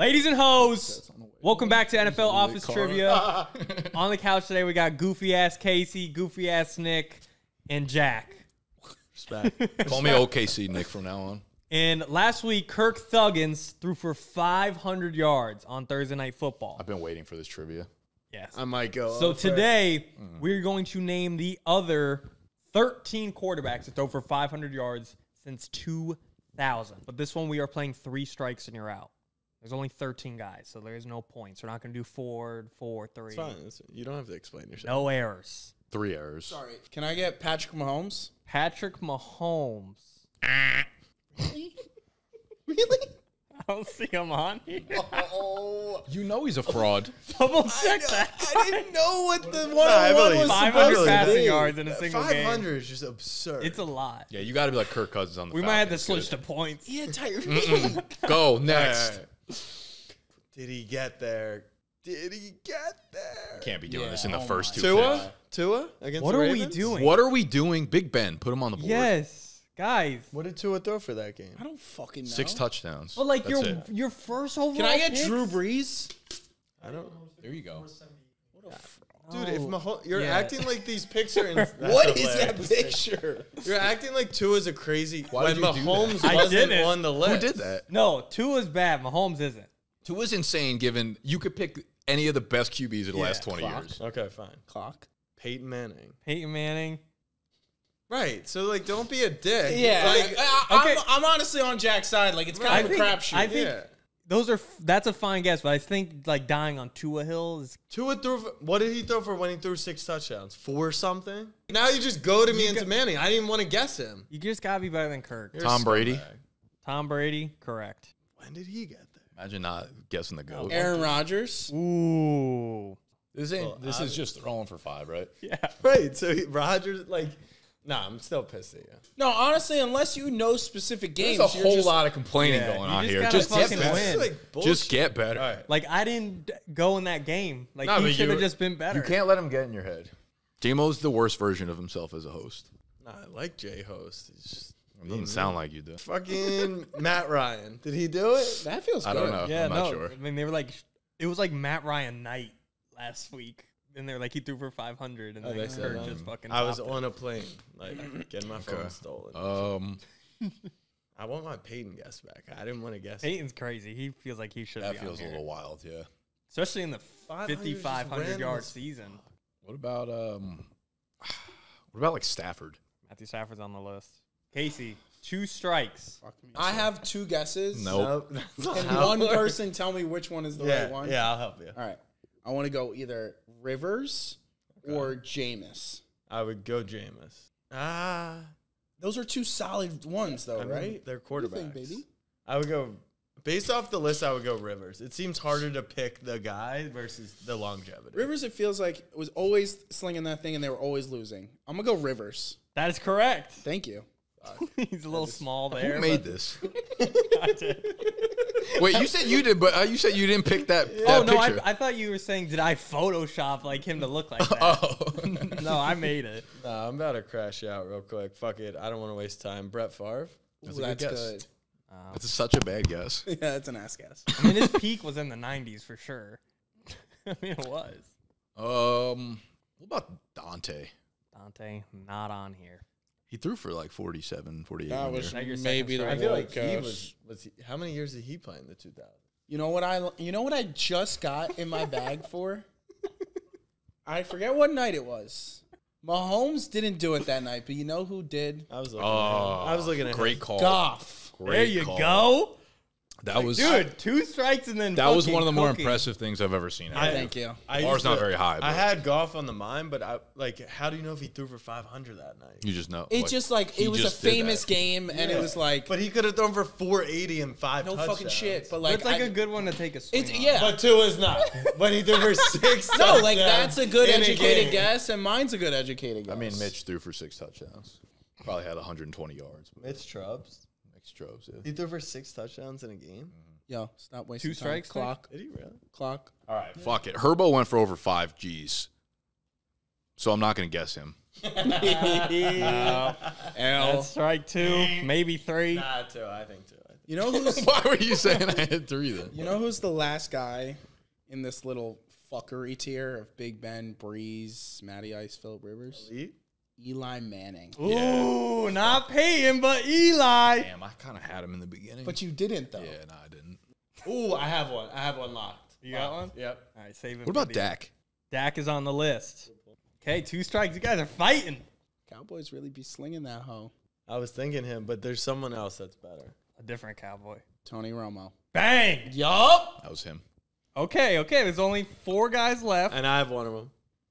Ladies and hoes, welcome back to NFL Office Trivia. On the couch today, we got goofy-ass Casey, goofy-ass Nick, and Jack. Respect. Call me OKC Nick from now on. And last week, Kirk Thuggins threw for 500 yards on Thursday Night Football. I've been waiting for this trivia. Yes. I might go. So today, we're going to name the other 13 quarterbacks that throw for 500 yards since 2000. But this one, we are playing three strikes and you're out. There's only 13 guys, so there is no points. We're not going to do four, three. It's fine. You don't have to explain yourself. No errors. Three errors. Sorry. Can I get Patrick Mahomes? Patrick Mahomes. Really? Really? I don't see him on here. Oh. You know he's a fraud. Double check that. I didn't know what the one-on-one was. 500 passing yards in a single game. 500 is just absurd. It's a lot. Yeah, you got to be like Kirk Cousins on the Falcons. We might have to switch to points. Yeah, Tyree. Go next. Did he get there? Did he get there? You can't be doing this in the first two. Tua against the Ravens? What are we doing? What are we doing? Big Ben, put him on the board. Yes. Guys, what did Tua throw for that game? I don't fucking know. 6 touchdowns. But like your first overall. Can I get Drew Brees? I don't. There you go. What a dude, if Mahomes, you're acting like these picks are. What is that picture? You're acting like Tua's a crazy. Why did Mahomes wasn't on the list? Who did that? No, Tua's bad. Mahomes isn't. Tua's insane. Given you could pick any of the best QBs of the last 20 years. Okay, fine. Clock. Peyton Manning. Peyton Manning. Right, so like, don't be a dick. Yeah, like, I'm honestly on Jack's side. Like, it's kind of a crapshoot. I think those are that's a fine guess, but I think like dying on Tua Hill is What did he throw for when he threw 6 touchdowns? 4 something. Now you just go to me into Manning. I didn't want to guess him. You just gotta be better than Kirk. Tom Brady. Tom Brady, correct. When did he get there? Imagine not guessing the GOAT. Aaron Rodgers. Ooh, this is just throwing for 5, right? Yeah, right. So Rodgers like. Nah, I'm still pissed at you. No, honestly, unless you know specific games, there's a whole lot of complaining going on here. Just get better. Just get better. Right. Like I didn't go in that game. Like he should have just been better. You can't let him get in your head. J-Mo's the worst version of himself as a host. Nah, I like J-Host. It doesn't sound like you do. Fucking Matt Ryan. Did he do it? That feels good. I don't know. Yeah, I'm not sure. I mean, they were like, it was like Matt Ryan night last week. And they're like, he threw for 500, and then Kirk just fucking. I was on a plane, like getting my phone stolen. I want my Peyton guess back. I didn't want to guess. Peyton's crazy. He feels like he should. That feels a little wild, yeah. Especially in the 5,500-yard season. What about like Stafford? Matthew Stafford's on the list. Casey, 2 strikes. I have 2 guesses. Nope. Can one person tell me which one is the right one? Yeah, I'll help you. All right. I want to go either Rivers or Jameis. I would go Jameis. Ah. Those are 2 solid ones, though, right? They're quarterbacks. What do you think, baby? I would go, based off the list, I would go Rivers. It seems harder to pick the guy versus the longevity. Rivers, it feels like, was always slinging that thing, and they were always losing. I'm going to go Rivers. That is correct. Thank you. He's a little small there. Who made this? I did. Wait, you said you did, but you said you didn't pick that. Oh no, I thought you were saying, did I Photoshop like him to look like that? Oh no, I made it. Nah, I'm about to crash out real quick. Fuck it, I don't want to waste time. Brett Favre. That's a good guess. Good. That's such a bad guess. Yeah, that's an ass guess. I mean, his peak was in the '90s for sure. I mean, it was. What about Dante? Dante, not on here. He threw for like 47, 48. That was maybe the I feel like he was he, how many years did he play in the 2000s? You know what I just got in my bag for? I forget what night it was. Mahomes didn't do it that night, but you know who did? I was looking at him. I was looking at great him. Call. Goff. Great there you call. Go. That like, was dude, 2 strikes and then that was one of the more impressive things I've ever seen. Thank you. Bar's not very high. But. I had Goff on the mind, but like, how do you know if he threw for 500 that night? You just know. It's like, just like it was a famous game, and it was like. But he could have thrown for 480 and 5. No touchdowns. Fucking shit. But like, it's like a good one to take a swing. Yeah, but Tua's not. But he threw for 6. No, like that's a good educated guess, and mine's a good educated guess. I mean, Mitch threw for 6 touchdowns. Probably had 120 yards. Mitch Trubs. Strobes, yeah. He threw for 6 touchdowns in a game. Yo, stop wasting 2 strikes. Time. Clock. Did he really? Clock. All right, fuck it. Herbo went for over 5 G's, so I'm not gonna guess him. That's strike 2, maybe 3. Nah, 2. I think 2. You know who's why were you saying I had three then? You know who's the last guy in this little fuckery tier of Big Ben, Breeze, Matty Ice, Philip Rivers? Elite? Eli Manning. Ooh, yeah. Not Peyton, but Eli. Damn, I kind of had him in the beginning. But you didn't, though. Yeah, no, I didn't. Ooh, I have one. I have one locked. You got one? Yep. All right, save it. What about Dak? Dak is on the list. Okay, 2 strikes. You guys are fighting. Cowboys really be slinging that hoe. I was thinking him, but there's someone else that's better. A different Cowboy. Tony Romo. Bang! Yup! That was him. Okay, okay. There's only 4 guys left. And I have one of them.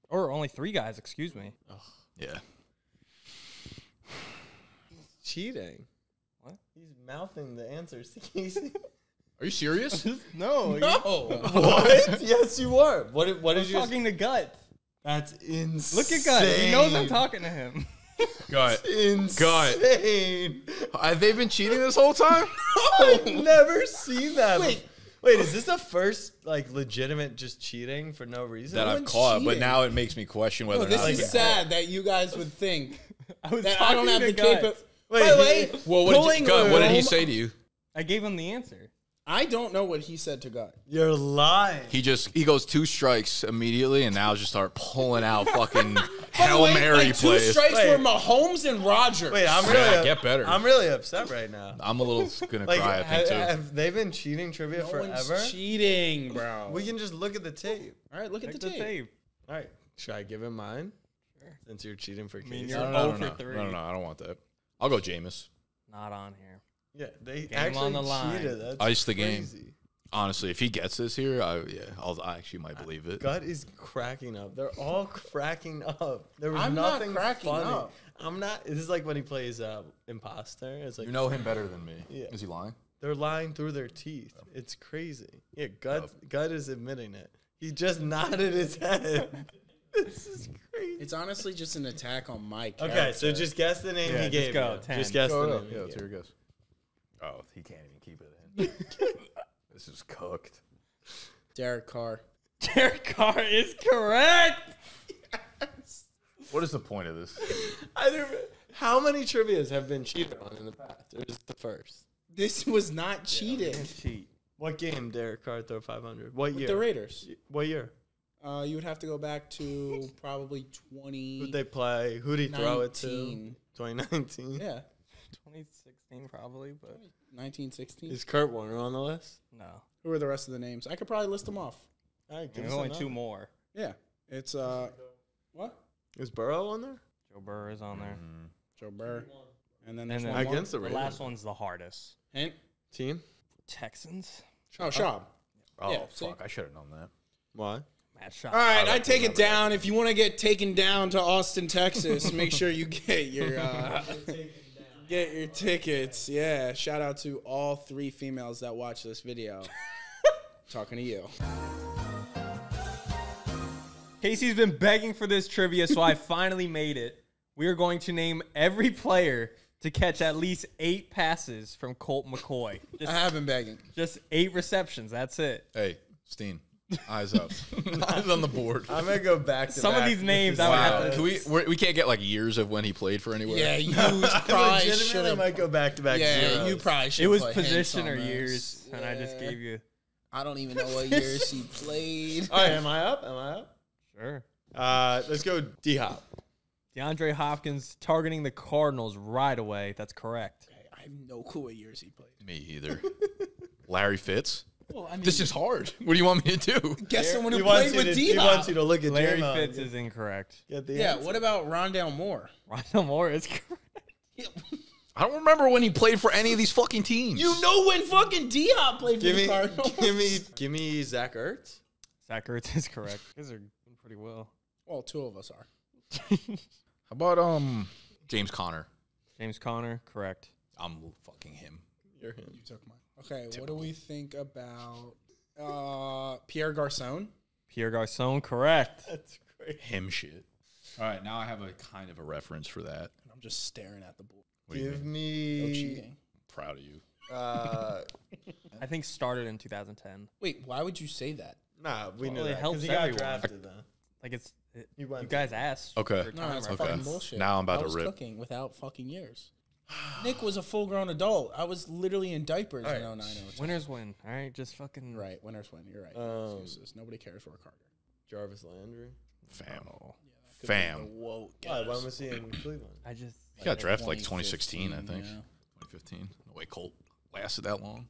Or only 3 guys, excuse me. Oh. Yeah. Cheating. What? He's mouthing the answers. Are you serious? No. No. What? Yes, you are. What is you talking to Gut? That's insane. Look at Gut. He knows I'm talking to him. Gut. Insane. Gut. Have they been cheating this whole time? I've never seen that. Wait, is this the first like legitimate just cheating for no reason that I've caught? But now it makes me question whether. No, this is sad that you guys would think that I don't have the capability. By the way, well, what did he say to you? I gave him the answer. I don't know what he said to God. You're lying. He goes 2 strikes immediately, and now just start pulling out fucking Hail Mary plays. 2 strikes were Mahomes and Rodgers. Wait, I'm really get better. I'm really upset right now. I'm a little gonna cry. I think too. Have they been cheating trivia forever? Cheating, bro. We can just look at the tape. All right, look at the tape. All right, should I give him mine? Sure. Since you're cheating for Casey. You're 0 for 3. No, I don't want that. I'll go Jameis. Not on here. Yeah, they actually on the cheated. That's ice the game. Crazy. Honestly, if he gets this here, I actually might believe it. Gut is cracking up. They're all cracking up. There was nothing cracking funny. Up. I'm not. This is like when he plays imposter. It's like you know him better than me. Yeah. Is he lying? They're lying through their teeth. Oh. It's crazy. Yeah, Gut is admitting it. He just nodded his head. This is crazy. It's honestly just an attack on Mike. Okay, so just guess the name he gave. Just guess the name. Yeah, here it goes. Oh, he can't even keep it in. This is cooked. Derek Carr. Derek Carr is correct. Yes. What is the point of this? How many trivias have been cheated on in the past? Or is it the first? This was not cheating. Cheat. What game Derek Carr throw 500? What year? With the Raiders. What year? You would have to go back to probably 20. Who'd they play? Who'd he throw it to? 2019. Yeah. 2016 probably, but 1916. Is Kurt Warner on the list? No. Who are the rest of the names? I could probably list them off. There's only 2 more. Yeah, it's what? Is Burrow on there? Joe Burrow is on there. Joe Burrow, and then there's one against the Raiders. The last one's the hardest. And team Texans. Oh, Schaub. Oh, yeah, fuck! I should have known that. Why? All right, I take it down. If you want to get taken down to Austin, Texas, make sure you get your. Get your tickets. Yeah. Shout out to all 3 females that watch this video. Talking to you. Casey's been begging for this trivia, so I finally made it. We are going to name every player to catch at least 8 passes from Colt McCoy. I have been begging. Just 8 receptions. That's it. Hey, Steen. Eyes up. Eyes on the board. I'm going to go back to some of these names. Wow. Can we can't get like years of when he played for anywhere. Yeah, you probably should. I might go back to back. Yeah, zeros. You probably should. It was positioner years, and I just gave you. I don't even know what years he played. All right, am I up? Am I up? Sure. Let's go D-Hop. DeAndre Hopkins targeting the Cardinals right away. That's correct. Okay, I have no clue what years he played. Me either. Larry Fitz. Well, I mean, this is hard. What do you want me to do? Guess someone who played with D. He wants you to look at Larry Fitz is incorrect. Yeah, what about Rondell Moore? Rondell Moore is correct. I don't remember when he played for any of these fucking teams. You know when fucking D-Hop played for the Cardinals. Give me Zach Ertz. Zach Ertz is correct. These are doing pretty well. Well, 2 of us are. How about James Conner? James Conner, correct. I'm fucking him. You're him. You took mine. Okay, what do we think about Pierre Garçon? Pierre Garçon, correct. That's great. Him shit. All right, now I have a kind of a reference for that. And I'm just staring at the board. Give me... No cheating. I'm proud of you. I think started in 2010. Wait, why would you say that? Nah, we knew that. Because he got drafted, though. Like, you guys asked. Okay. No, that's fucking bullshit. Now I'm about to rip. I was cooking without fucking years. Nick was a full-grown adult. I was literally in diapers in 09. Winners win. All right, just fucking... Right, winners win. You're right. Excuses. Nobody cares for a Carter. Jarvis Landry. Fam. Oh. Yeah, fam. Whoa. Why am I seeing him in Cleveland? I just... He got drafted like 2016, I think. Yeah. 2015. No way Colt lasted that long.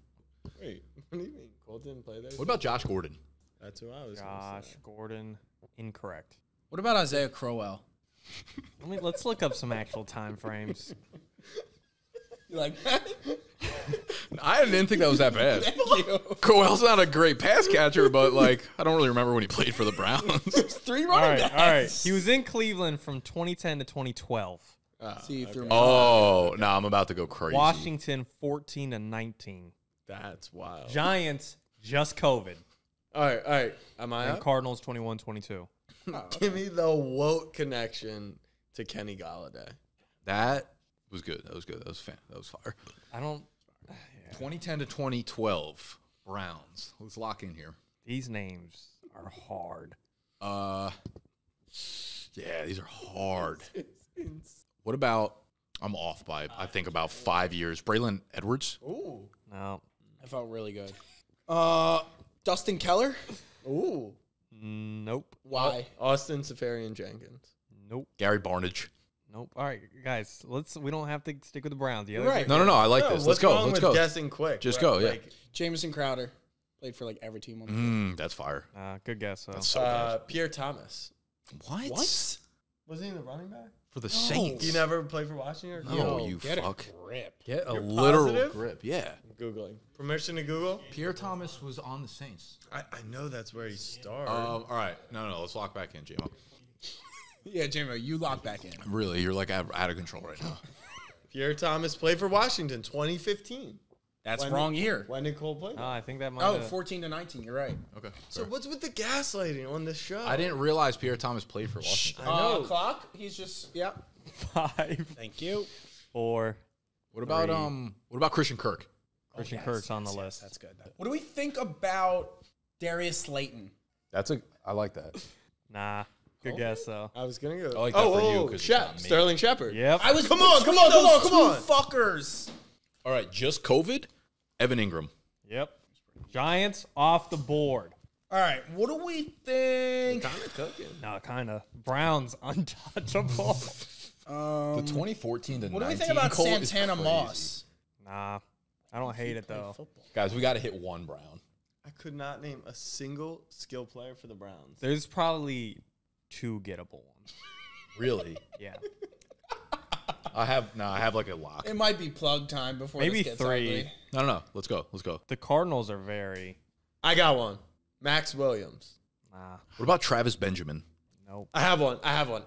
Wait, what do you mean? Colt didn't play there? What about Josh Gordon? That's who I was Josh Gordon. Incorrect. What about Isaiah Crowell? I mean, let's look up some actual time frames. You like that? I didn't think that was that bad. Crowell's not a great pass catcher, but, like, I don't really remember when he played for the Browns. There's three running backs. All right. He was in Cleveland from 2010 to 2012. I'm about to go crazy. Washington, 14 to 19. That's wild. Giants, just COVID. All right, am I up? Cardinals, 21-22. Give me the Woat connection to Kenny Golladay. That was good. That was good. That was fan. That was fire. I don't. Yeah. 2010 to 2012 Browns. Let's lock in here. These names are hard. Yeah, these are hard. What about? I'm off by I think about 5 years. Braylon Edwards. Ooh, no, I felt really good. Dustin Keller. Ooh. Nope. Why? Austin Seferian-Jenkins. Nope. Gary Barnidge. Nope. All right, guys, let's. We don't have to stick with the Browns. The other No. I like this. Let's go. Let's go. Guessing quick. Just go. Yeah. Like, Jamison Crowder played for like every team on the team. That's fire. Good guess. That's so good. Pierre Thomas. What? Wasn't he the running back for the Saints? You never played for Washington? No, you fuck. Get a literal grip. Yeah. Googling. Permission to Google? Pierre Thomas was on the Saints. I know that's where he started. All right. No. Let's lock back in, J-Mo. Yeah, J-Mo, you lock back in. Really? You're like out of control right now. Pierre Thomas played for Washington 2015. That's wrong year. When did Cole play? I think that might 14 to 19. You're right. Okay. So what's with the gaslighting on this show? I didn't realize Pierre Thomas played for Washington. I know. Clock. He's just, yeah. 5. Thank you. 4. What about Christian Kirk? Christian Kirk's on the list. That's good. What do we think about Darius Slayton? I like that. Nah. Good guess, though. I was going to go. I like that for you because Sterling Shepard. Yep. Come on. Fuckers. All right, just COVID, Evan Ingram. Yep. Giants off the board. All right, what do we think? Kind of cooking. No, kind of. Browns untouchable. The 2014 to 19. What do we think about Santana Moss? Nah, I don't hate it, though. Football. Guys, we got to hit one Brown. I could not name a single skill player for the Browns. There's probably 2 gettable ones. Really? Yeah. I have like a lock. It might be plug time before maybe this gets 3. Ugly. No. Let's go. The Cardinals are very. I got one. Max Williams. Nah. What about Travis Benjamin? Nope. I have one.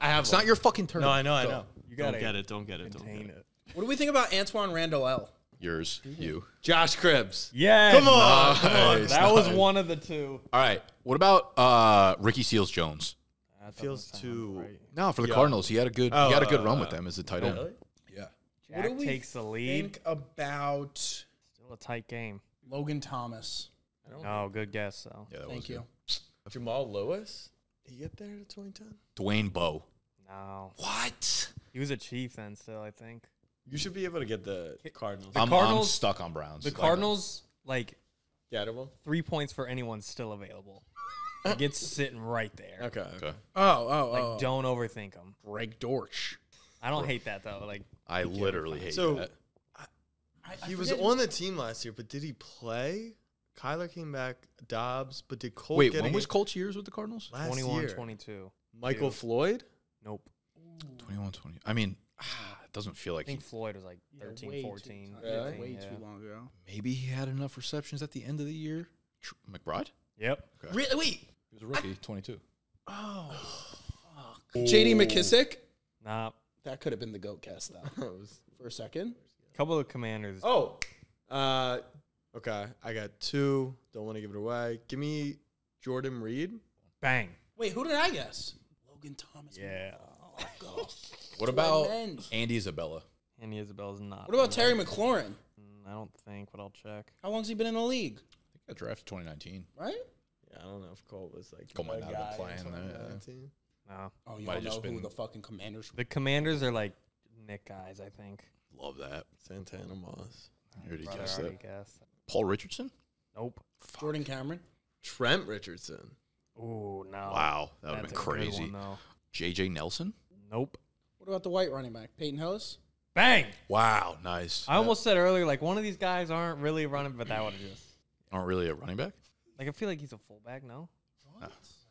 It's not your fucking turn. No, I know. You gotta don't get it. What do we think about Antoine Randall? Yours. You. Josh Cribbs. Yeah. Come on. Nice. That was one of the 2. All right. What about Ricky Seals-Jones? That feels too right. No for the Cardinals. He had a good run with them as a tight end. Really? Yeah. Jack what do we takes the lead. Think about still a tight game. Logan Thomas. No, good guess though. Yeah, thank you. Good. Jamal Lewis. Did he get there to 2010? Dwayne Bowe. No. What? He was a Chief then still, I think. You should be able to get the Cardinals. I'm stuck on Browns. The Cardinals like gettable. 3 points for anyone still available. Like it's sitting right there. Okay. Oh. Don't overthink them. Greg Dortch. I don't hate that, though. Like I literally hate that. He was on the team last year, but did he play? Kyler came back, Dobbs, but did Colt get when was Colt's years with the Cardinals? Last 21, year. 22. Michael Floyd? Nope. 21, 20. I mean, it doesn't feel like I think Floyd was like 13, 14. Way too long ago. Maybe he had enough receptions at the end of the year. McBride? Yep. Okay. Really? Wait. He was a rookie, 22. Oh, fuck. Oh. J.D. McKissick? Nah. That could have been the GOAT cast, though. For a second. A couple of Commanders. Oh. Okay. I got 2. Don't want to give it away. Give me Jordan Reed. Bang. Wait, who did I guess? Logan Thomas. Yeah. Oh, God. What about Andy Isabella? Andy Isabella's not. What about Terry McLaurin? I don't think, but I'll check. How long has he been in the league? I think I drafted 2019. Right? I don't know if Colt was like Cole might not have been playing there. No. Oh, you don't know who the fucking Commanders were. The Commanders are like Nick guys, I think. Love that. Santana Moss. I already guessed that. Paul Richardson? Nope. Fuck. Jordan Cameron? Trent Richardson. Oh, no. Wow. That would have been crazy. One, J.J. Nelson? Nope. What about the white running back? Peyton House? Bang! Wow, nice. I almost said earlier, like, one of these guys aren't really running, but that one just. Aren't really a running back? Like, I feel like he's a fullback, no? What? No,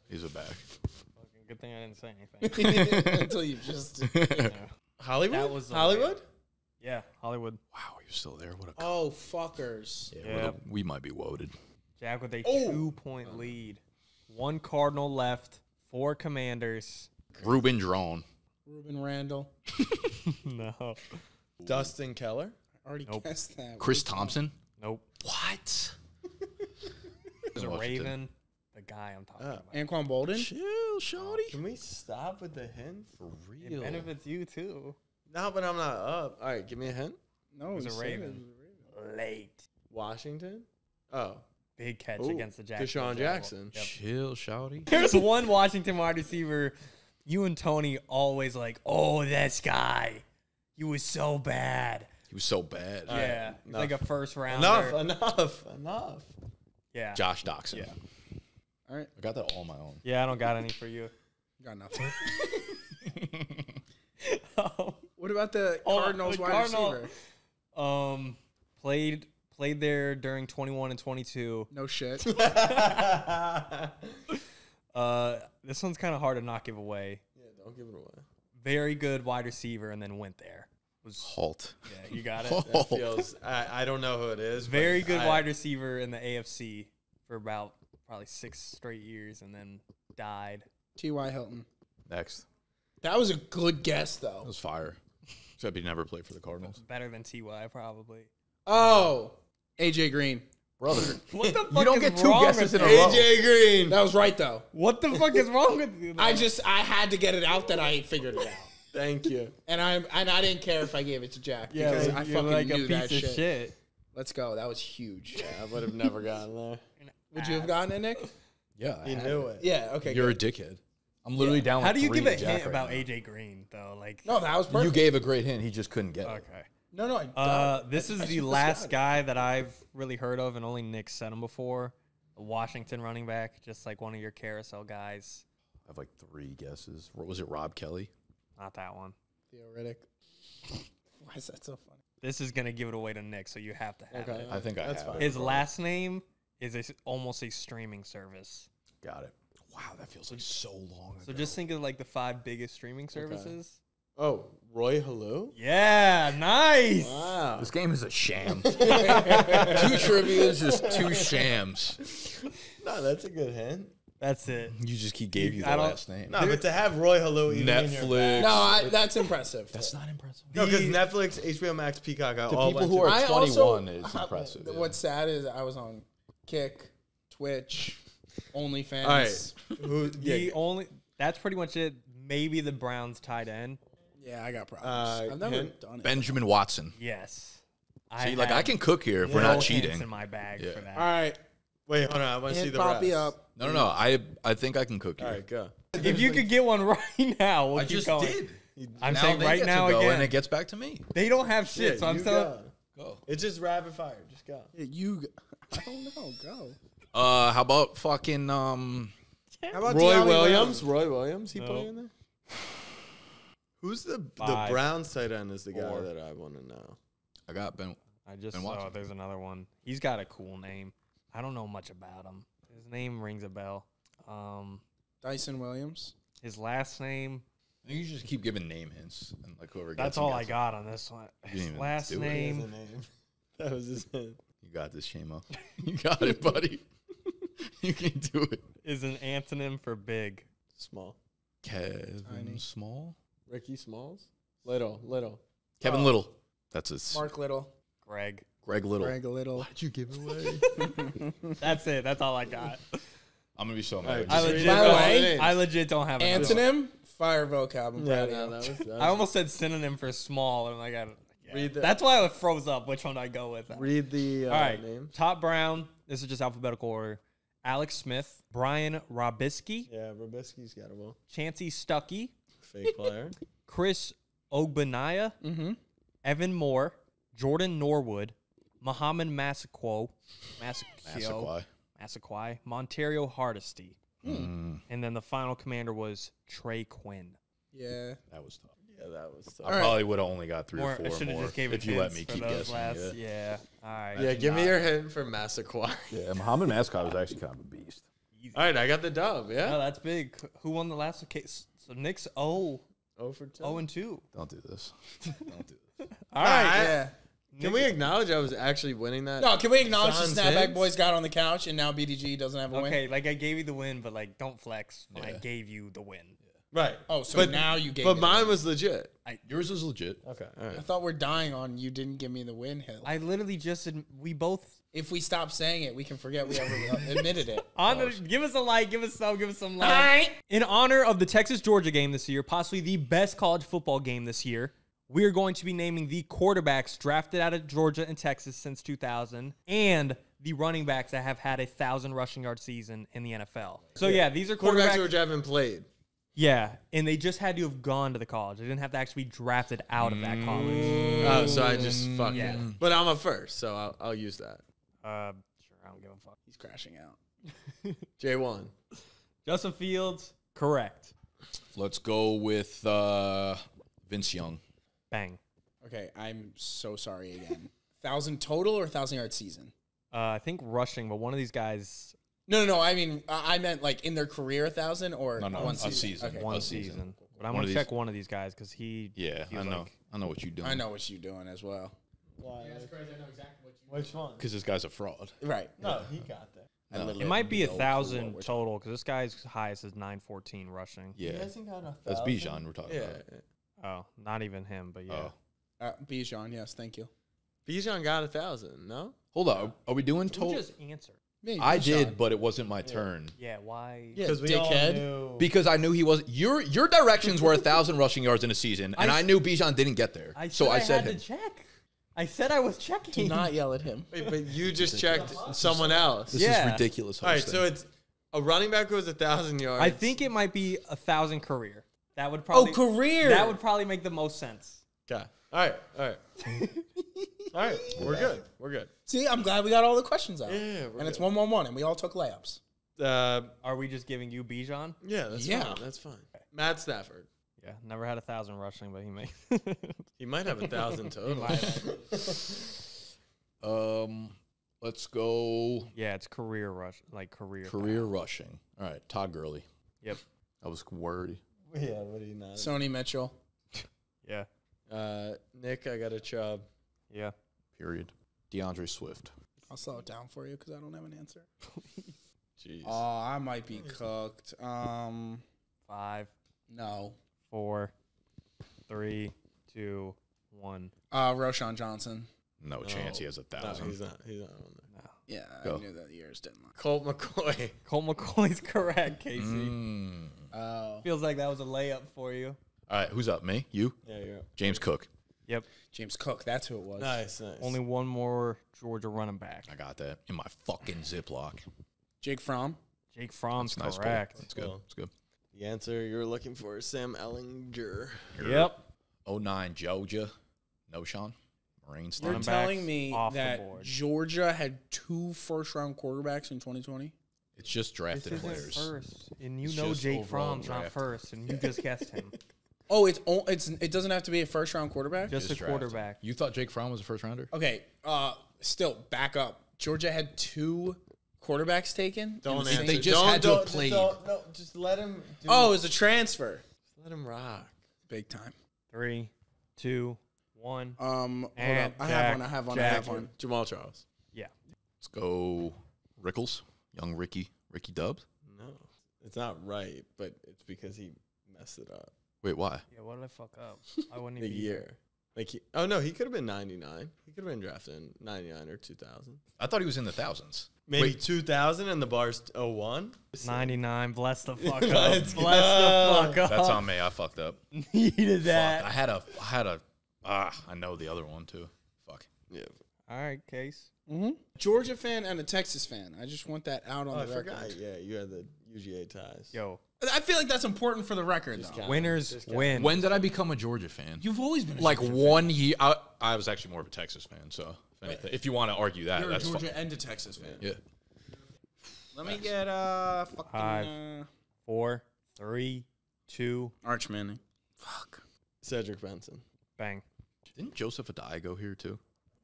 he's a back. Fucking good thing I didn't say anything. Until you just. You know. Hollywood? That was Hollywood? Way. Yeah, Hollywood. Wow, you're still there. What a. Oh, fuckers. Yeah, yeah. We might be woted. Jack with a 2-point lead. One Cardinal left, 4 Commanders. Ruben Drone. Ruben Randall. No. Dustin Keller. I already guessed that. Chris Thompson. Nope. What? There's a Raven. The guy I'm talking about. Anquan Bolden. Chill, shorty. Can we stop with the hint? For real. It benefits you, too. No, but I'm not up. All right, give me a hint. No, it's a Raven. Late. Washington. Oh. Big catch against the Jacksons. Deshaun Jackson. Yep. Chill, shorty. There's one Washington wide receiver. You and Tony always like, oh, this guy. He was so bad. He was so bad. Yeah. Right, like a first round. Enough. Yeah. Josh Doxson. Yeah. All right. I got that all on my own. Yeah, I don't got any for you. You got nothing. What about the Cardinals wide receiver? Played there during 21 and 22. No shit. This one's kind of hard to not give away. Yeah, don't give it away. Very good wide receiver, and then went there. Holt. Yeah, you got it. That feels, I don't know who it is. Very good wide receiver in the AFC for about probably 6 straight years, and then died. T.Y. Hilton. Next. That was a good guess, though. It was fire. Except he never played for the Cardinals. Better than T.Y. probably. Oh, A.J. Green. Brother, what the fuck? You don't get 2 guesses in a row. AJ Green, that was right though. What the fuck is wrong with you? Though? I had to get it out that I figured it out. Thank you. And I didn't care if I gave it to Jack because I fucking knew that shit. Let's go. That was huge. Yeah, I would have never gotten there. Would you have gotten it, Nick? Yeah, I knew it. Yeah. Okay. You're a dickhead. I'm literally down. How do you give a hint about AJ Green though? Like no, that was perfect. You gave a great hint. He just couldn't get it. Okay. No, no. This is the last guy that I've really heard of, and only Nick said him before. A Washington running back, just like one of your carousel guys. I have like 3 guesses. What was it? Rob Kelly? Not that one. Theo Riddick. Why is that so funny? This is gonna give it away to Nick, so you have to have it. I think I have it. His last name is almost a streaming service. Got it. Wow, that feels like so long ago. So just think of like the 5 biggest streaming services. Okay. Oh, Roy Hello? Yeah, nice. Wow. This game is a sham. 2 trivias, just 2 shams. No, that's a good hint. That's it. You just gave you the last name. No, but to have Roy Hello even Netflix. In your that's impressive. That's not impressive. No, because Netflix, HBO Max, Peacock, people who are 21 is impressive. What's sad is I was on Kick, Twitch, OnlyFans. All right. That's pretty much it. Maybe the Browns tight end. Yeah, I got problems. I've never done it. Benjamin Watson. Yes. See, like I can cook here if we're not cheating. In my bag for that. All right. Wait, hold on. I want to see the rest. Up. No. I think I can cook here. All right, go. If you could get one right now, we'll keep going. I just did. I'm saying right now again, and it gets back to me. They don't have shit, so I'm telling. Go. It's just rapid fire. Just go. I don't know. Go. How about fucking Roy Williams? Roy Williams. He playing there. Who's the Browns tight end is the guy that I want to know. I got Ben. I just saw there's another one. He's got a cool name. I don't know much about him. His name rings a bell. Dyson Williams. His last name. You just keep giving name hints. And like whoever gets I got on this one. His last name. That was his name. You got this, Shamo. You got it, buddy. You can do it. Is an antonym for big. Small. Kevin Small. Ricky Smalls? Little. Kevin Little. That's his. Mark Little. Greg Little. Greg Little. Why'd you give away? That's it. That's all I got. I'm going to be so mad. I legit don't have an antonym? Fire vocab. I almost said synonym for small. And I got it. That's why I froze up. Which one do I go with? Read the all right. Name. Top Brown. This is just alphabetical order. Alex Smith. Brian Robisky. Yeah, Robisky's got a ball. Chancey Stuckey. Fake player. Chris Ogbonaya. Mm-hmm. Evan Moore, Jordan Norwood, Mohamed Massaquoi, Montario Hardesty. And then the final commander was Trey Quinn. Yeah. That was tough. Yeah, that was tough. I probably would have only got three or four. I should have just gave it if you let me keep guessing. Yeah. All right. Yeah, give me your hint for Massaquoi. Yeah, Mohamed Massaquoi was actually kind of a beast. Easy. All right, I got the dub. Yeah. No, that's big. Who won the last case? So Nick's 0 for 2. 0-2. Don't do this. Don't do this. All right. Yeah. Can we acknowledge I was actually winning that? No, can we acknowledge the snapback boys got on the couch and now BDG doesn't have a win? Okay, like I gave you the win, but like don't flex. Yeah. I gave you the win. Yeah. Right. Oh, so now you gave me the win. But mine was legit. Yours was legit. Okay. All right. I thought we're dying on you didn't give me the win, Hill. I literally just, we both. If we stop saying it, we can forget we ever admitted it. Give us a like, give us some like. All right. In honor of the Texas-Georgia game this year, possibly the best college football game this year, we are going to be naming the quarterbacks drafted out of Georgia and Texas since 2000 and the running backs that have had a 1,000 rushing yard season in the NFL. So, yeah, these are quarterbacks Georgia haven't played. Yeah, and they just had to have gone to the college. They didn't have to actually be drafted out of that college. Oh, so I just fucked it. But I'm a first, so I'll use that. Sure, I don't give a fuck. He's crashing out. J1. Justin Fields, correct. Let's go with Vince Young. Bang. Okay, I'm so sorry again. 1,000 total or 1,000 yard season? I think rushing, but one of these guys. No. I mean, I meant like in their career, 1,000 or one season. Okay. One season. But I'm gonna check one of these guys because he. Yeah, I know. Like, I know what you're doing. I know what you're doing as well. Why? Yeah, that's crazy. I know exactly what you're doing. Which one? Because this guy's a fraud. Right. No, he got that. No. It might be 1,000 total because this guy's highest is 914 rushing. Yeah. He hasn't got 1,000. That's Bijan we're talking about. Oh, not even him, but yeah. Oh. Bijan, yes, thank you. Bijan got 1,000, no? Hold on, are we doing total? Just answer. Maybe I did, but it wasn't my turn. Yeah, why? Because we all knew. Because I knew he wasn't. Your directions were 1,000 rushing yards in a season, and I knew Bijan didn't get there. I said I had to check. I said I was checking. Do not yell at him. Wait, but you just checked someone else. This is ridiculous. All right, so it's a running back goes 1,000 yards. I think it might be 1,000 career. That would probably that would probably make the most sense. Okay. All right. All right. We're good. See, I'm glad we got all the questions out. Yeah, and it's 1-1-1, and we all took layups. Are we just giving you Bijan? Yeah, that's fine. That's fine. Okay. Matt Stafford. Yeah, never had 1,000 rushing, but he may. He might have 1,000 total. Let's go. Yeah, it's career rush, rushing. All right, Todd Gurley. Yep, that was wordy. Yeah, what do you know? Sony Mitchell. Yeah. Nick, I got a chub. Yeah. Period. DeAndre Swift. I'll slow it down for you because I don't have an answer. Jeez. Oh, I might be cooked. 5. No. 4. 3. 2. 1. Roshan Johnson. No chance. He has 1,000. No, he's not on there. No. Yeah, I knew that years didn't lie. Colt McCoy. Colt McCoy's correct, Casey. Feels like that was a layup for you. All right, who's up? Me? You? Yeah, you're up. James Cook. Yep. James Cook, that's who it was. Nice. Only one more Georgia running back. I got that in my fucking Ziploc. Jake Fromm. Jake Fromm's correct. That's good. That's good. The answer you're looking for is Sam Ellinger. Yep. 09 Georgia. No, Sean. You're telling me that Georgia had 2 first-round quarterbacks in 2020? It's just drafted players. First, and you know Jake Fromm's not first, and you just guessed him. Oh, it doesn't have to be a first-round quarterback? Just a quarterback. You thought Jake Fromm was a first-rounder? Okay, still, back up. Georgia had 2 quarterbacks taken? Don't answer. They just had to have played. No, just let him do it. Oh, it was a transfer. Just let him rock. Big time. 3, 2, 1. Hold on. I have one. Jamal Charles. Yeah. Let's go Rickles. Young Ricky. Ricky Dubs. No. It's not right, but it's because he messed it up. Wait, why? Yeah, why did I fuck up? I wouldn't even year. Like he could have been 99. He could have been drafted in 99 or 2000. I thought he was in the thousands. Maybe 2000 and the bar's 01? 99. Bless the fuck up. Bless the fuck up. That's on me. I fucked up. Needed that. Fuck. I had a I know the other one, too. Fuck. Yeah. All right, Case. Georgia fan and a Texas fan. I just want that out on the record. I forgot. Yeah, you had the UGA ties. Yo. I feel like that's important for the record, though. Winners win. When did I become a Georgia fan? You've always been a Georgia fan. Like 1 year. I, I was actually more of a Texas fan, so if, anything, if you want to argue that, that's fine. You're a Georgia and a Texas fan. Yeah. Let me get fucking 5, 4, 3, 2. Arch Manning. Fuck. Cedric Benson. Bang. Didn't Joseph Adai go here too,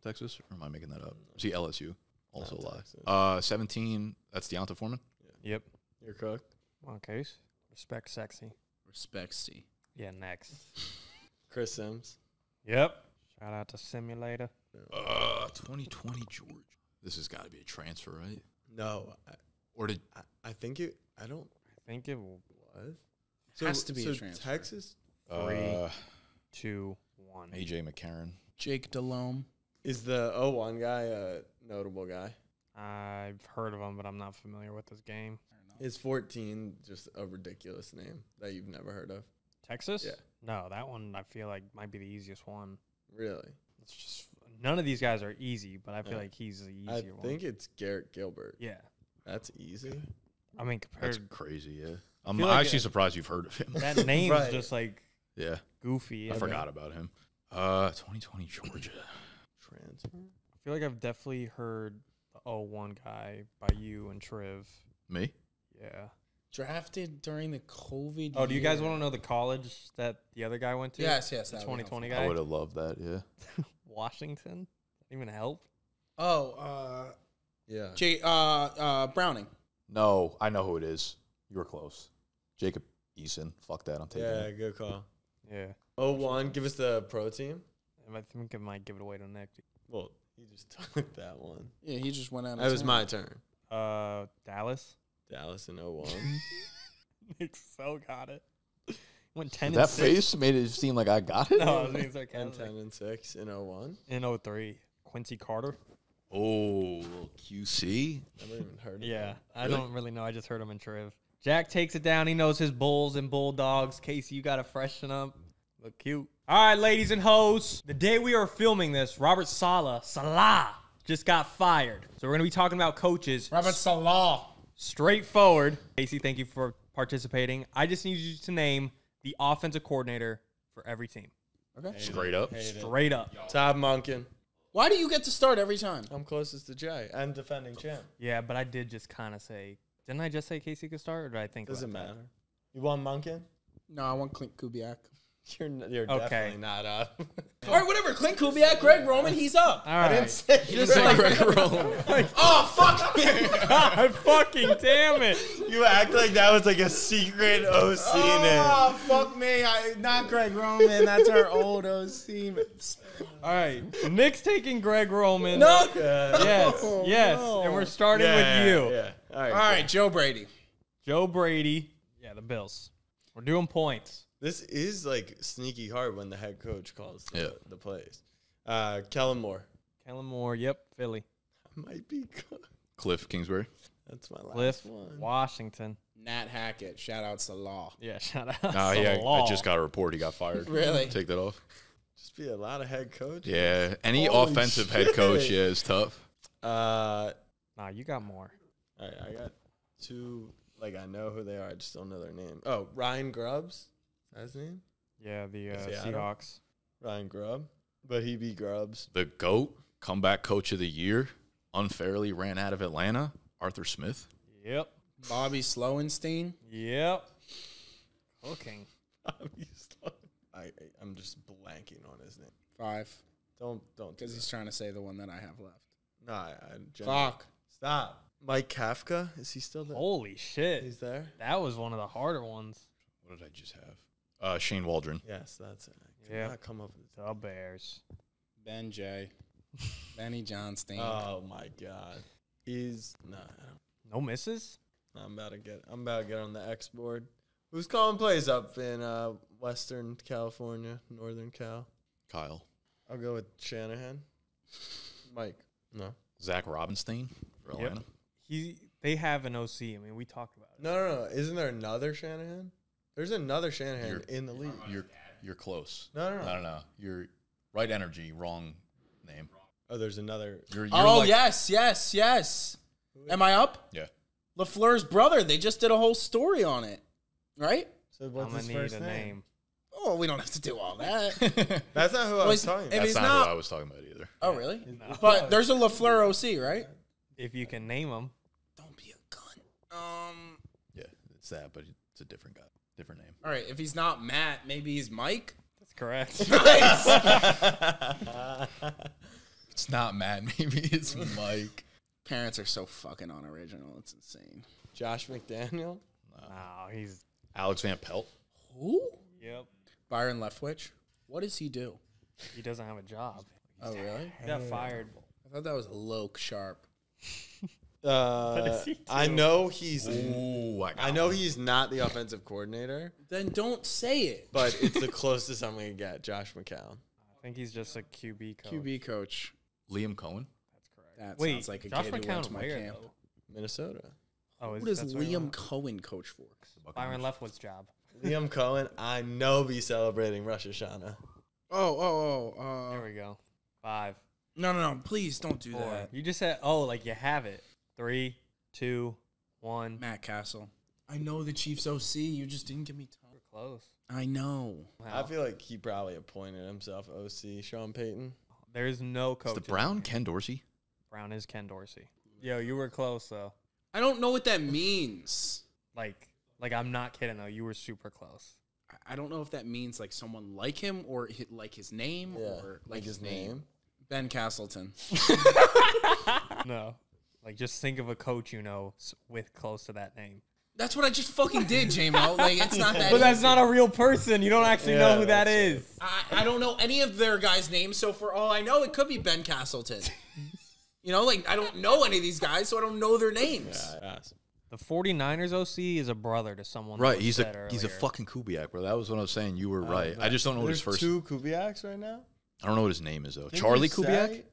Texas? Or am I making that up? See LSU also lies. 17. That's Deonta Foreman. Yeah. Yep. You're cooked. Come on, Case. Respect, sexy. Respect, C. Yeah. Next. Chris Sims. Yep. Shout out to Simulator. 2020 Georgia. This has got to be a transfer, right? No. I think it was. So it has to be a transfer. Texas. 3, 2, 1. A.J. McCarron. Jake Delhomme. Is the O-1 guy a notable guy? I've heard of him, but I'm not familiar with this game. Is 14 just a ridiculous name that you've never heard of? Texas? Yeah. No, that one I feel like might be the easiest one. Really? It's just none of these guys are easy, but I feel like he's the easier one. I think it's Garrett Gilbert. Yeah. That's easy. I mean, compared to... That's crazy, yeah. I'm like actually surprised you've heard of him. That name's just like goofy. I forgot about him. 2020 Georgia. Transfer? I feel like I've definitely heard the O-1 guy by you and Triv. Me? Yeah. Drafted during the COVID year. Do you guys want to know the college that the other guy went to? Yes, yes. The 2020 guy? I would have loved that, yeah. Washington? Didn't even help? Oh, yeah. Browning. No, I know who it is. You were close. Jacob Eason. Fuck that. I'm taking it. Yeah, good call. Yeah. Oh, one. Give us the pro team. I think I might give it away to Nick. Well, he just took that one. Yeah, he just went out. That was my turn. Dallas. Dallas in 01. Nick so got it. Went 10 and 6. That face made it seem like I got it. No, I was being sarcastic. 10 and 6 in 01. In 03. Quincy Carter. Oh, QC? Never even heard of him. Yeah, I don't really know. I just heard him in Triv. Jack takes it down. He knows his bulls and bulldogs. Casey, you got to freshen up. Look cute. All right, ladies and hoes. The day we are filming this, Robert Saleh just got fired. So we're going to be talking about coaches. Robert Saleh. Straightforward. Casey, thank you for participating. I just need you to name the offensive coordinator for every team. Okay. Straight up. Todd Monken. Why do you get to start every time? I'm closest to Jay. I'm defending champ. Yeah, but I did just kind of say... Didn't I just say Casey could start, or did I think doesn't matter. That? You want Monken? No, I want Clint Kubiak. You're definitely not up. All right, whatever. Clint Kubiak, Greg Roman, he's up. All right. I didn't say Greg Roman. Oh, fuck me. God, fucking damn it. You act like that was like a secret OC. Oh, fuck me. Not Greg Roman. That's our old OC. All right. Nick's taking Greg Roman. No. Yes. No. Yes. And we're starting with you. Yeah. All right. All right. Joe Brady. Joe Brady. Yeah, the Bills. We're doing points. This is, like, sneaky hard when the head coach calls the plays. Kellen Moore. Kellen Moore, yep, Philly. I might be good. Cliff Kingsbury. That's my last one. Washington. Nat Hackett. Shout out to Law. Yeah, shout out to Law. I just got a report. He got fired. Really? Take that off. Just be a lot of head coaches. Yeah, any offensive head coach, is tough. Nah, you got more. All right, I got two. Like, I know who they are. I just don't know their name. Oh, Ryan Grubbs. His name? Yeah, the Seahawks. Ryan Grubb. But he beat Grubbs. The GOAT, comeback coach of the year, unfairly ran out of Atlanta, Arthur Smith. Yep. Bobby Slowenstein. Yep. Cooking. Bobby Slowenstein. I'm just blanking on his name. 5. Don't. Because he's trying to say the one that I have left. No, fuck. Stop. Mike Kafka, is he still there? Holy shit. He's there? That was one of the harder ones. What did I just have? Shane Waldron. Yes, that's it. Yeah, come up with the Bears. Ben J. Benny Johnstein. Oh my God. He's no misses. I'm about to get on the X board. Who's calling plays up in Western California, Northern Cal? Kyle. I'll go with Shanahan. Mike. No. Zach Robinstein for Atlanta. Yep. They have an OC. I mean, we talked about it. No. Isn't there another Shanahan? There's another Shanahan in the league. You're close. No. I don't know. You're right energy, wrong name. Oh, there's another. You're like, yes. Am I up? Yeah. LaFleur's brother. They just did a whole story on it, right? So what's his first name? well, we don't have to do all that. That's not who I was talking about. That's not who I was talking about either. Oh, really? No. But there's a LaFleur OC, right? If you can name him. Don't be a gun. Yeah, it's that, but it's a different guy. Different name. All right, if he's not Matt, maybe he's Mike? That's correct. Nice! It's not Matt, maybe it's Mike. Parents are so fucking unoriginal. It's insane. Josh McDaniel? No, he's... Alex Van Pelt? Who? Yep. Byron Leftwich? What does he do? He doesn't have a job. Oh, really? He got fired. I thought that was Loke Sharp. I know he's. Ooh, I know he's not the offensive coordinator. Then don't say it. But it's the closest I'm gonna get. Josh McCown. I think he's just a QB coach. QB coach. Liam Cohen. That's correct. That Wait, sounds like a Josh kid who went to my camp. Minnesota. Oh, who does Liam Cohen coach for? Byron Leftwich's job. Liam Cohen. I know be celebrating Rosh Hashanah. Oh. There we go. 5. No, please don't do 4. That. You just said, oh, like you have it. 3, 2, 1. Matt Castle. I know the Chiefs OC. You just didn't give me time. We're close. I know. Wow. I feel like he probably appointed himself OC, Sean Payton. There's no coach. Is the Brown Ken Dorsey? Brown is Ken Dorsey. Yo, you were close, though. I don't know what that means. Like I'm not kidding, though. You were super close. I don't know if that means, like, someone like him or like his name or like his name. Ben Castleton. No. Like, just think of a coach you know with close to that name. That's what I just fucking did, J-Mo. Like, it's not that But that's easy. Not a real person. You don't actually know who that is. I don't know any of their guys' names, so for all I know, it could be Ben Castleton. You know, like, I don't know any of these guys, so I don't know their names. Yeah, the 49ers OC is a brother to someone. Right, he's a fucking Kubiak, bro. That was what I was saying. You were right. I just don't know what his first... There's 2 Kubiaks right now? I don't know what his name is, though. Charlie Kubiak?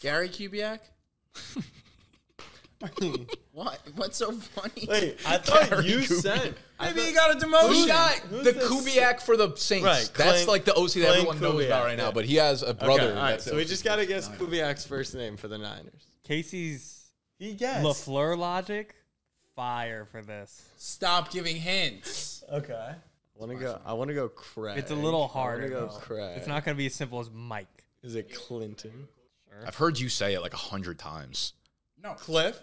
Gary Kubiak? What? What's so funny? Wait, I thought Gary you Kubiak. Said. Maybe he got a demotion. The Kubiak for the Saints. Right, that's like the OC that everyone knows about right now, but he has a brother. Okay, all right, so we just got to guess Kubiak's first name for the Niners. Casey's LaFleur logic, fire for this. Stop giving hints. Okay. I want to go Craig. It's a little harder. It's not going to be as simple as Mike. Is it Clinton? Sure. I've heard you say it like 100 times. No. Cliff?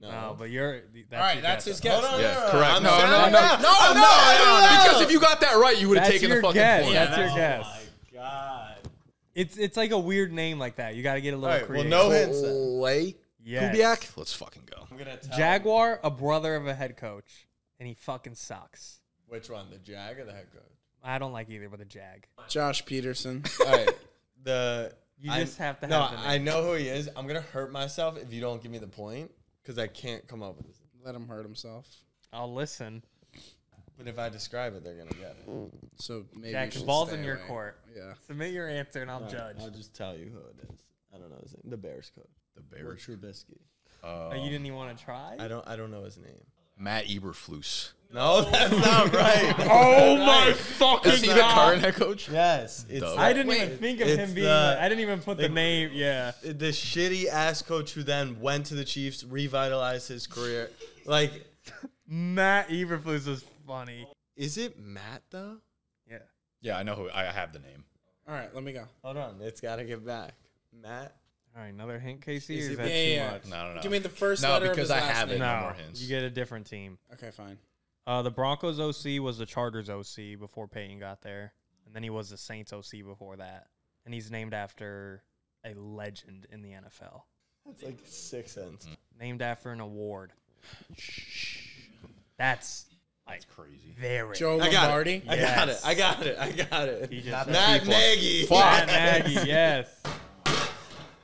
No, but you're... All right, that's his guess. Yeah, correct. No. Because if you got that right, you would have taken the fucking point. That's your guess. Oh, my God. It's like a weird name like that. You got to get a little creative. Well, no hints. Kubiak? Let's fucking go. Jaguar, a brother of a head coach, and he fucking sucks. Which one, the Jag or the head coach? I don't like either, but the Jag. Josh Peterson. All right. You just have to have the name. I know who he is. I'm going to hurt myself if you don't give me the point because I can't come up with this. Let him hurt himself. I'll listen. But if I describe it, they're going to get it. So maybe Jack, the ball's in your court. Yeah. Submit your answer and I'll judge. I'll just tell you who it is. I don't know his name. The Bears coach. The Bears. Or Trubisky. You didn't even want to try? I don't know his name. Matt Eberflus. No, that's not right. Oh my fucking God! Is he the current head coach? Yes. I didn't even put the name. Yeah. The shitty ass coach who then went to the Chiefs, revitalized his career. Like Matt Eberflus was funny. Is it Matt though? Yeah. Yeah, I know who. I have the name. All right, let me go. Hold on, it's got to get back. Matt. All right, another hint, Casey. Is that too much? No. Give me the first letter of his last name. No, because I have it. No more hints. You get a different team. Okay, fine. The Broncos OC was the Chargers OC before Peyton got there. And then he was the Saints OC before that. And he's named after a legend in the NFL. That's like 6 cents. Named after an award. That's crazy. Very. Joe Lombardi? I got it. Matt Nagy. Matt Nagy, yes.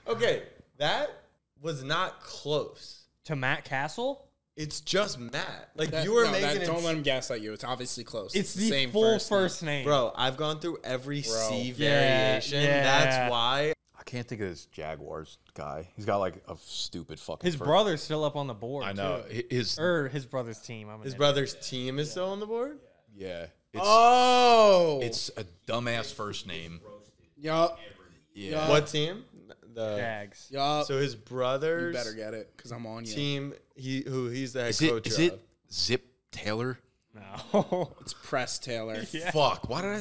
Okay, that was not close. To Matt Castle? It's just Matt. Like that, you were making. Don't let him gaslight you. It's obviously close. It's the same full first name, bro. I've gone through every C variation. Yeah. That's why I can't think of this Jaguars guy. He's got like a stupid fucking. His brother's still up on the board. I know too. His brother's team. His brother's team is still on the board. Yeah. It's a dumbass first name. Yup. Yeah. What team? The Jags. Yup. So his brother's. You better get it because I'm on you. Team. He's the head coach. Is it Zip Taylor? No. It's Press Taylor. Yeah. Fuck. Why did I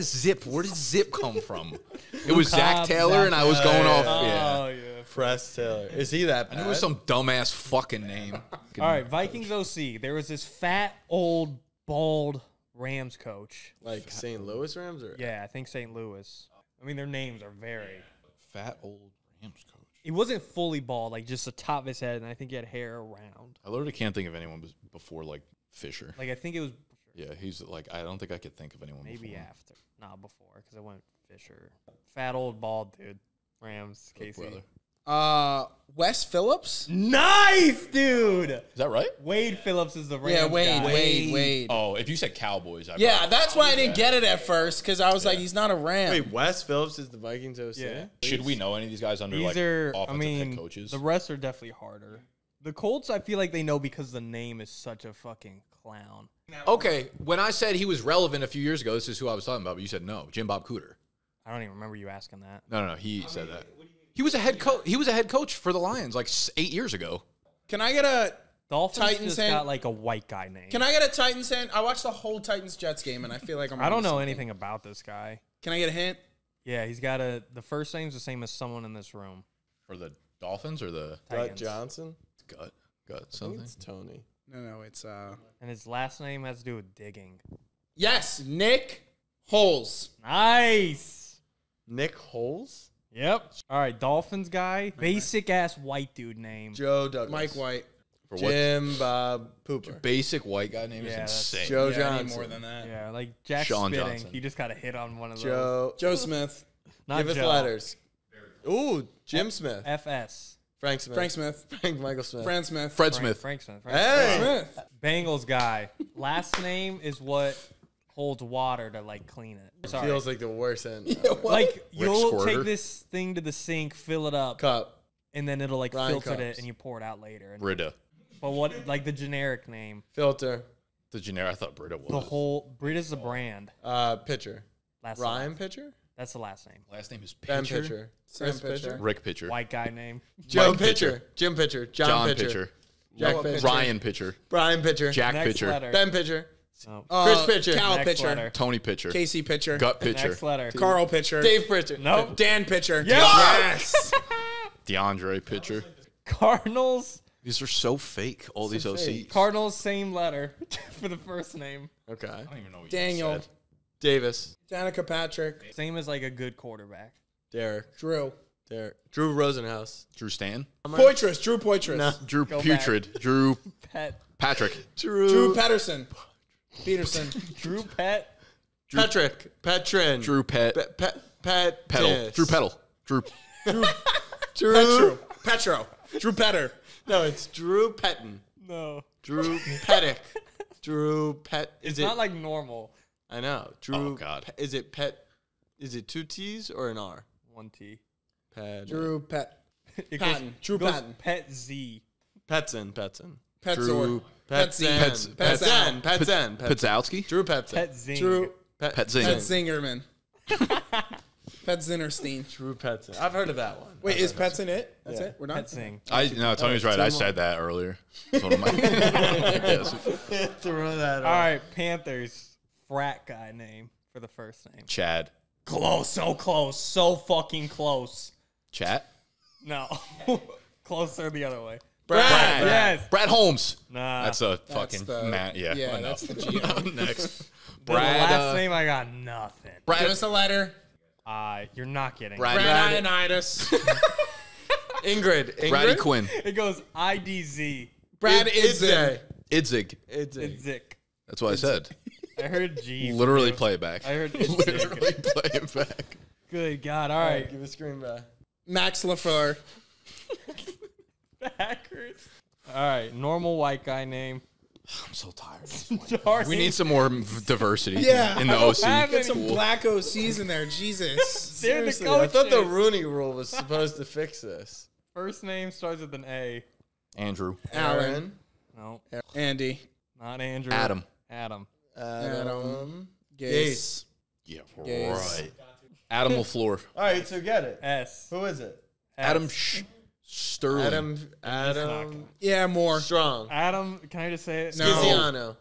zip? Where did zip come from? It was Zach Taylor, and I was going off. Oh, yeah. Press Taylor. Is he that bad? I knew it was some dumbass fucking name. All right, Vikings OC. There was this fat, old, bald Rams coach. Like St. Louis Rams? Or? Yeah, I think St. Louis. I mean, their names are very. Fat, old Rams coach. He wasn't fully bald, like just the top of his head, and I think he had hair around. I literally can't think of anyone before, like, Fisher. Like, I think it was... Yeah, he's like, I don't think I could think of anyone before. Maybe after. Not before, because I went Fisher. Fat, old, bald dude. Rams, KC. Wes Phillips? Nice, dude! Is that right? Wade Phillips is the Rams guy. Wade. Oh, if you said Cowboys, I that's why I didn't get it at first, because I was like, he's not a Ram. Wait, Wes Phillips is the Vikings OC? Yeah. Should we know any of these guys under, offensive head coaches? The rest are definitely harder. The Colts, I feel like they know because the name is such a fucking clown. Okay, when I said he was relevant a few years ago, this is who I was talking about, but you said no, Jim Bob Cooter. I don't even remember you asking that. No, no, he said that. He was a head coach. He was a head coach for the Lions like 8 years ago. Can I get a Dolphins Titans just got like a white guy name? Can I get a Titans hand? I watched the whole Titans Jets game and I feel like I'm. I don't know anything about this guy. Can I get a hint? Yeah, he's got a. The first name's the same as someone in this room. For the Dolphins or the Titans. Johnson. Gut something. It's Tony. No, it's And his last name has to do with digging. Yes, Nick Holes. Nice. Nick Holes. Yep. All right, Dolphins guy. Basic-ass white dude name. Joe Douglas. Mike White. For Jim Bob Pooper. Basic white guy name is insane. Joe Johnson. More than that. Yeah, like Jack Sean Spitting. Johnson. He just got a hit on one of those. Joe Smith. Not Give us letters. Ooh, Jim Smith. FS. Frank Smith. Frank Smith. Frank Michael Smith. Fran Smith. Fred Smith. Frank Smith. Hey! Smith. Bengals guy. Last name is what... Holds water to like clean it. Sorry. Feels like the worst end. Yeah, like you'll take this thing to the sink, fill it up, cup, and then it'll like filter it, and you pour it out later. Brita. But what like the generic name? Filter. The generic. I thought Brita was the whole. Brita's the brand. Pitcher. Last Ryan Pitcher. That's the last name. Last name is Pitcher. Ben Pitcher. Sam Pitcher. Rick Pitcher. White guy name. Joe Pitcher. Jim Pitcher. John Pitcher. Jack Pitcher. Ryan Pitcher. Brian Pitcher. Jack Pitcher. Ben Pitcher. Oh. Chris Pitcher, Cal Pitcher, Tony Pitcher, Casey Pitcher, Gut Pitcher, Carl Pitcher, Dave Pitcher, nope. Dan Pitcher, yes, DeAndre Pitcher, Cardinals. These are so fake. All these OCs. Fake. Cardinals, same letter for the first name. Okay, I don't even know. What Daniel, you said. Davis, Danica Patrick, same as like a good quarterback. Derek, Drew Rosenhaus, Drew Stan, Poitras, Drew Poitras, no. Drew Go Putrid, back. Drew Patrick, Drew Patterson. Peterson, Drew Pet, Patrick, Petrin, Drew Pet, Pet, Pedal, Drew Pedal, Drew, Petro, Drew Petter. No, it's Drew Petten. No, Drew Pettick, Drew Pet. Is it not like normal? I know. Drew. Oh God. Is it Pet? Is it two T's or an R? One T. Pet. Drew Pet. Patton. Drew Patton. Pet Z. Petson. Drew. Petzan. Petzowski? Drew Petzan. Petzing. Drew Petzing. Petzingerman. Petzingerstein. Drew Petzan. I've heard of that one. Wait, is Petzin it? That's it? We're not? Petzing. No, Tony's right. I said that earlier. That's one of my Throw that out. All right, Panthers. Frat guy name for the first name. Chad. Close. So close. So fucking close. Chat? No. Closer the other way. Brad. Yes. Brad Holmes. Nah. That's a fucking Matt. Yeah. Yeah, oh, no. That's the GM. Next. Brad. The last name, I got nothing. Brad. Give us a letter. You're not getting it. Brad Ionitis. Ingrid. Brady Quinn. It goes IDZ. Brad Idzig. Idzig. That's what I said. I heard G. Literally playback. I heard Idzig. Literally playback. Good God. All right. Give a screen back. Max LaFleur. Packers. All right, normal white guy name. I'm so tired. We need some more diversity in the OC. Get some black OCs in there, Jesus. Seriously, I thought the Rooney Rule was supposed to fix this. First name starts with an A. Andrew. Aaron. No. Andy. Not Andrew. Adam. Adam. Gase. Yeah, right. Adam LaFleur. All right, so get it. S. Who is it? Adam Sh. Sterling. Adam. Moore. Strong. Adam, can I just say it? No. Sciziano.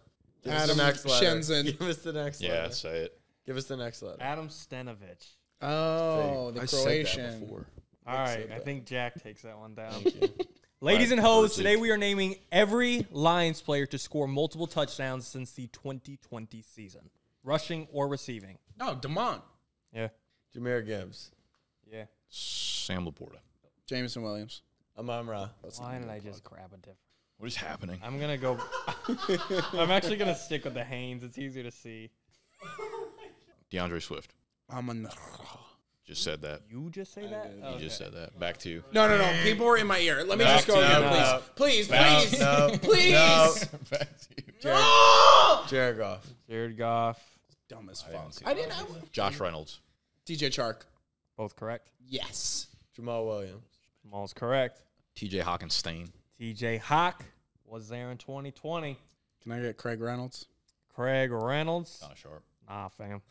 Adam Shenzhen. Give us the next letter. Yeah, say it. Give us the next letter. Adam Stenovic. Oh, the Croatian. All right, I think Jack takes that one down. Ladies and hoes, today we are naming every Lions player to score multiple touchdowns since the 2020 season. Rushing or receiving. No, DeMond. Yeah. Jahmyr Gibbs. Yeah. Sam Laporta. Jameson Williams. Amon-Ra. Why did I just grab a different? What is happening? I'm going to go. I'm actually going to stick with the Haynes. It's easier to see. DeAndre Swift. Amon-Ra. Just said that. You just say that? You okay. Just said that. Back to you. No, no, no. People were in my ear. Let me back just go again, no. Please. Please, back, please. No. Please. No. Back to you. Jared, no! Jared Goff. Jared Goff. Dumb as fuck. I didn't know. Josh Reynolds. DJ Chark. Both correct? Yes. Jamal Williams. Jamal's correct. TJ Hockenstein. TJ Hock was there in 2020. Can I get Craig Reynolds? Craig Reynolds. Not sharp. Nah, fam.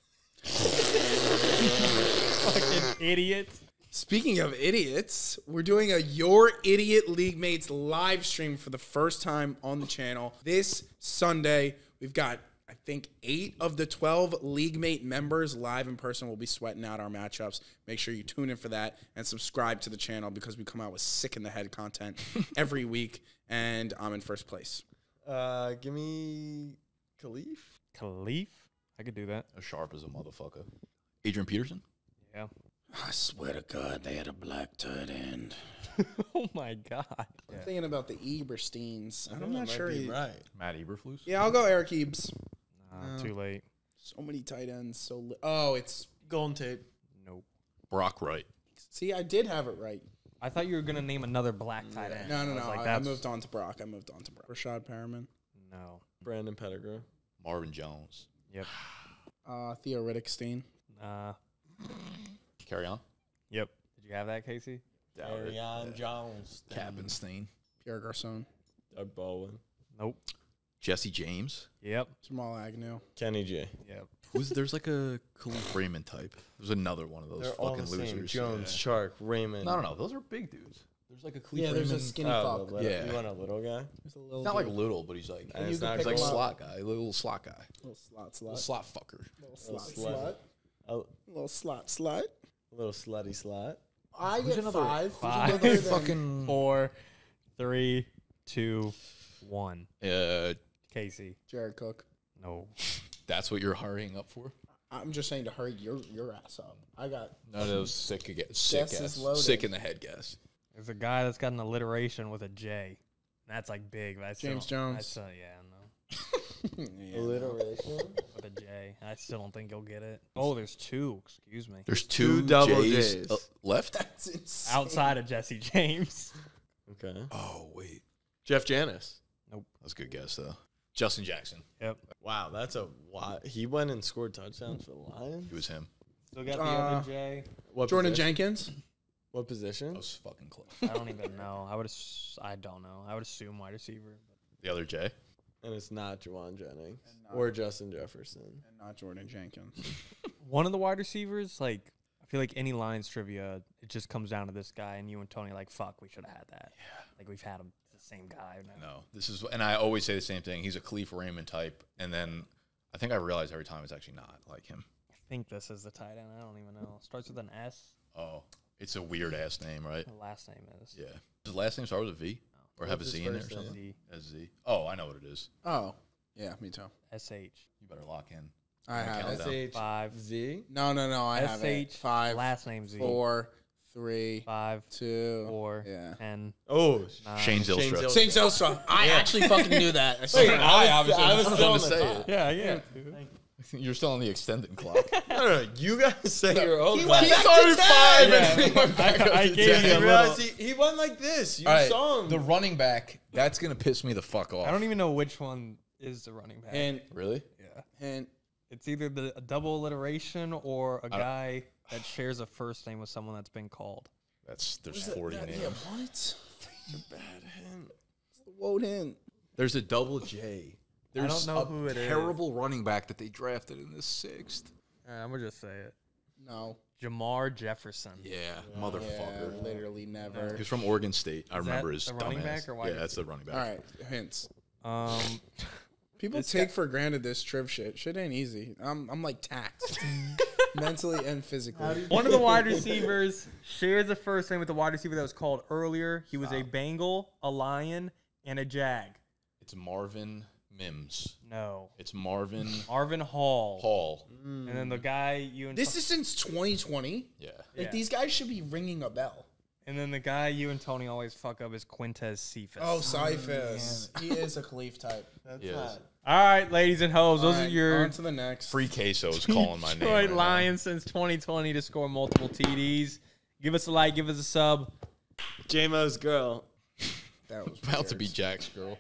Fucking idiot. Speaking of idiots, we're doing a Your Idiot League Mates live stream for the first time on the channel. This Sunday, we've got, I think, 8 of the 12 League Mate members live in person. We'll be sweating out our matchups. Make sure you tune in for that and subscribe to the channel because we come out with sick in the head content every week, and I'm in first place. Give me Khalif. Khalif? I could do that. As sharp as a motherfucker. Adrian Peterson? Yeah. I swear to God, they had a black tight end. Oh, my God. I'm thinking about the Ebersteins. I'm not sure he's right. Matt Eberflus? Yeah, I'll go Eric Ebes. Nah, too late. So many tight ends. Oh, it's Golden Tate. Nope. Brock Wright. See, I did have it right. I thought you were going to name another black tight end. No, no, no. I moved on to Brock. I moved on to Brock. Rashad Perriman? No. Brandon Pettigrew? Marvin Jones. Yep. Theo Riddick-Steen. Carry on. Yep. Did you have that, Casey? Carry on Jones. Capenstein. Pierre Garçon. Doug Baldwin. Nope. Jesse James. Yep. Jamal Agnew. Kenny J. Yep. There's like a Khalif Raymond type. There's another one of those fucking losers. Jones, Chark, Raymond. No, no, no. Those are big dudes. There's like a Khalif Raymond. Yeah, there's a skinny fuck. Yeah. You want a little guy? A little not dude. Like little, but he's like, he's like a slot guy. Little slot guy. Little slot slut. Little slot fucker. Little slot slut. A little slot slut. A little slutty slut. I get another 5. Fucking 4, 3, 2, 1. Casey. Jared Cook. No. That's what you're hurrying up for? I'm just saying to hurry your ass up. I got sick in the head guess. There's a guy that's got an alliteration with a J. That's like big. That's James Jones. That's yeah, no. Yeah, alliteration with a J. I still don't think you'll get it. Oh, there's 2. Excuse me. There's 2 double J's left. That's insane. Outside of Jesse James. Okay. Oh wait, Jeff Janis. Nope. That's a good guess though. Justin Jackson. Yep. Wow, that's a lot. He went and scored touchdowns for the Lions. It was him. Still got the other J. What Jordan position? Jenkins. What position? I was fucking close. I don't even know. I don't know. I would assume wide receiver. The other J? And it's not Juwan Jennings or Justin Jefferson. And not Jordan Jenkins. One of the wide receivers, like, I feel like any Lions trivia, it just comes down to this guy, and you and Tony are like, fuck, we should have had that. Yeah. Like, we've had him, the same guy. Now. No. This is, and I always say the same thing. He's a Khalif Raymond type, and then I think I realize every time it's actually not like him. I think this is the tight end. I don't even know. Starts with an S. Oh. It's a weird-ass name, right? The last name is. Yeah. Does the last name start with a V? No. Or have a Z in there or something? Z. Oh, I know what it is. Oh. Yeah, me too. SH. You better lock in. I have SH. 5. Z? No, no, no. I have it. 5. Last name Z. 4, 3. 5. 2. 4. Yeah. 10. Oh. 9, Shane Zylstra. Shane Zylstra. I actually fucking knew that. I was going to say it. Yeah, yeah. Thank you. You're still on the extended clock. No, no, you guys say your own. He started 5, and he went back up to 10. You realize he went like this. You saw him. The running back. That's gonna piss me the fuck off. I don't even know which one is the running back. And really, yeah. And it's either a double alliteration or a guy that shares a first name with someone that's been called. There's 40 names. Yeah, what? You're bad hint. It's the woad hint. There's a double J. There's I don't know who it is. Terrible running back that they drafted in the 6th. I'm going to just say it. No. Jahmyr Jefferson. Yeah. Motherfucker. Yeah, literally never. He's from Oregon State. I remember his dumbass. Is that the running back or wide receiver? Yeah, that's the running back. All right. Hints. People take for granted this Triv shit. Shit ain't easy. I'm like taxed mentally and physically. One of the wide receivers shares the first name with the wide receiver that was called earlier. He was a Bengal, a Lion, and a Jag. It's Marvin Mims. No. It's Marvin Hall. And then the guy you... This is since 2020? Yeah. Like, these guys should be ringing a bell. And then the guy you and Tony always fuck up is Quintez Cephas. Oh, Cephas. He is a Khalif type. That's not. All right, ladies and hoes, those are your... On to the next. Free quesos calling my name. Detroit Lions since 2020 to score multiple TDs. Give us a like. Give us a sub. J-Mo's girl. That was about to be Jack's girl.